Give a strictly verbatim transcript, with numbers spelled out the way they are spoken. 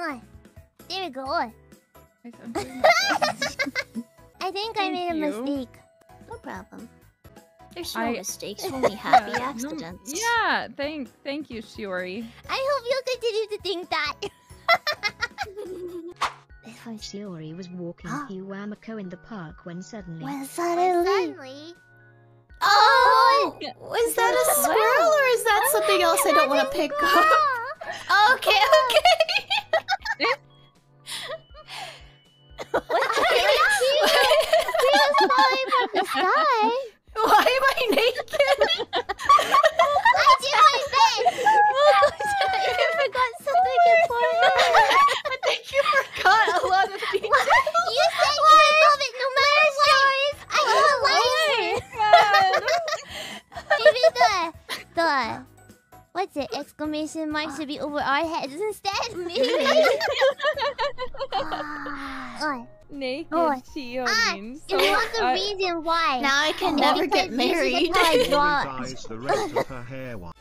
Oi. There we go. Oi. I think Thank I made a mistake. You. No problem. There's no I... mistakes, only happy yeah, accidents. No, yeah, thank, thank you, Shiori. I hope you'll continue to think that. Hi, Shiori was walking through Mococo in the park when suddenly... When suddenly... When suddenly... Oh! oh! Is that a squirrel or is that something else I don't want to pick up? Okay, okay! What? We just falling from the sky! Why am I naked? I do my best! You forgot something important! I think you forgot a lot of things! You said you would love it no matter what! I can't lie! Maybe the... the... What's it? Exclamation mark should be over our heads instead? Maybe? uh, Naked oh. Shiori. Ah, so it was the I... reason why. Now I can never get married. She dies the rest of her hair while